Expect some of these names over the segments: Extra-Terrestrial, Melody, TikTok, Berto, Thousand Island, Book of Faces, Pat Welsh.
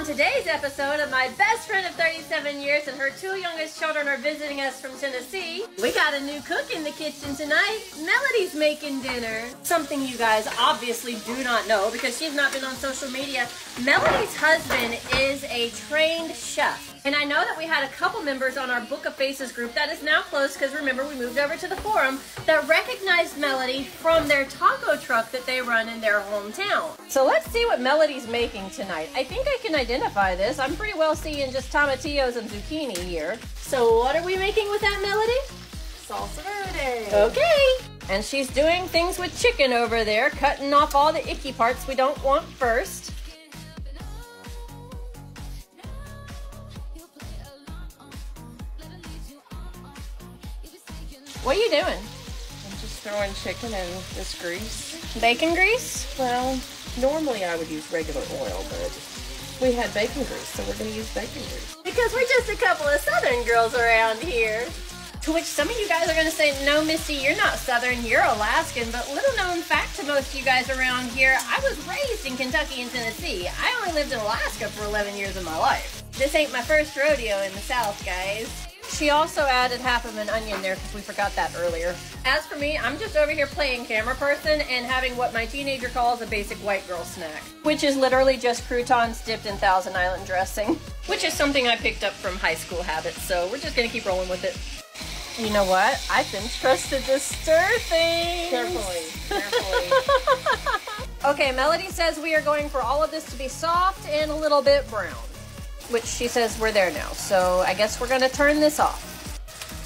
On today's episode of my best friend of 37 years and her two youngest children are visiting us from Tennessee, we got a new cook in the kitchen tonight. Melody's making dinner. Something you guys obviously do not know because she's not been on social media. Melody's husband is a trained chef. And I know that we had a couple members on our Book of Faces group that is now closed because remember we moved over to the forum that recognized Melody from their taco truck that they run in their hometown. So let's see what Melody's making tonight. I think I can identify this. I'm pretty well seeing just tomatillos and zucchini here. So what are we making with that, Melody? Salsa verde. Okay. And she's doing things with chicken over there, cutting off all the icky parts we don't want first. What are you doing? I'm just throwing chicken in this grease. Bacon grease? Well, normally I would use regular oil, but we had bacon grease, so we're going to use bacon grease. Because we're just a couple of Southern girls around here. To which some of you guys are going to say, no, Missy, you're not Southern, you're Alaskan. But little known fact to most of you guys around here, I was raised in Kentucky and Tennessee. I only lived in Alaska for 11 years of my life. This ain't my first rodeo in the South, guys. She also added half of an onion there because we forgot that earlier. As for me, I'm just over here playing camera person and having what my teenager calls a basic white girl snack, which is literally just croutons dipped in Thousand Island dressing, which is something I picked up from high school habits, so we're just gonna keep rolling with it. You know what? I've been trusted to stir things. Carefully. Okay, Melody says we are going for all of this to be soft and a little bit brown, which she says we're there now. So I guess we're gonna turn this off.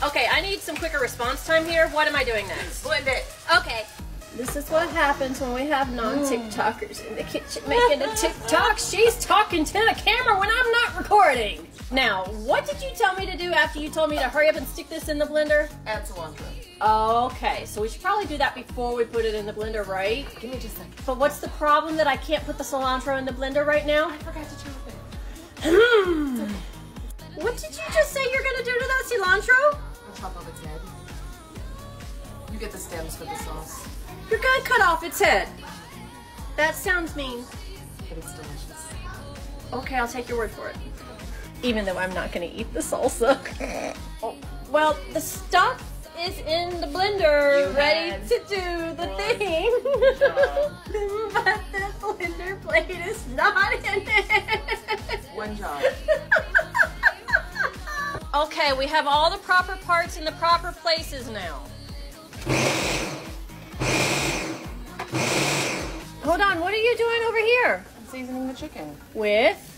Okay, I need some quicker response time here. What am I doing next? Blend it. Okay. This is what happens when we have non-TikTokers in the kitchen making a TikTok. She's talking to the camera when I'm not recording. Now, what did you tell me to do after you told me to hurry up and stick this in the blender? Add cilantro. Okay, so we should probably do that before we put it in the blender, right? Give me just a second. But what's the problem that I can't put the cilantro in the blender right now? I forgot to turn it. What did you just say you're gonna do to that cilantro? I'll chop off its head. You get the stems for the sauce. You're gonna cut off its head. That sounds mean. But it's delicious. Okay, I'll take your word for it. Even though I'm not gonna eat the salsa. Oh. Well, the stuff is in the blender, ready to do the thing. But the blender plate is not in it. One job. Okay, we have all the proper parts in the proper places now. Hold on, what are you doing over here? I'm seasoning the chicken. With?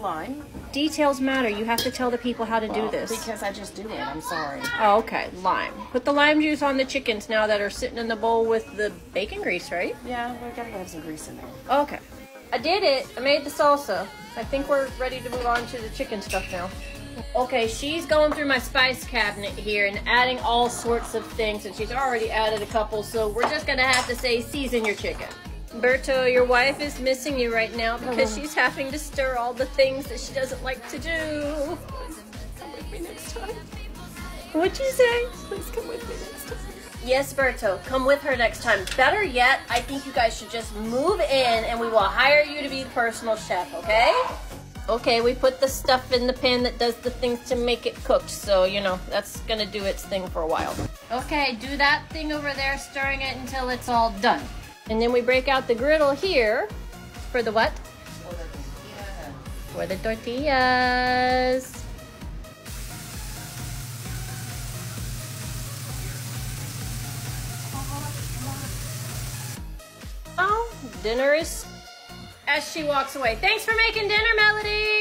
Lime. Details matter. You have to tell the people how to do this. Because I just do it. I'm sorry. Oh, okay. Lime. Put the lime juice on the chickens now that are sitting in the bowl with the bacon grease, right? Yeah, we've got to have some grease in there. Okay. I did it. I made the salsa. I think we're ready to move on to the chicken stuff now. Okay, she's going through my spice cabinet here and adding all sorts of things, and she's already added a couple, so we're just gonna have to say season your chicken. Berto, your wife is missing you right now because she's having to stir all the things that she doesn't like to do. Please come with me next time. What'd you say? Please come with me next time. Yes, Berto, come with her next time. Better yet, I think you guys should just move in and we will hire you to be the personal chef, okay? Okay, we put the stuff in the pan that does the things to make it cooked, so, you know, that's gonna do its thing for a while. Okay, do that thing over there, stirring it until it's all done. And then we break out the griddle here for the what? For the tortillas. Dinner is as she walks away. Thanks for making dinner, Melody!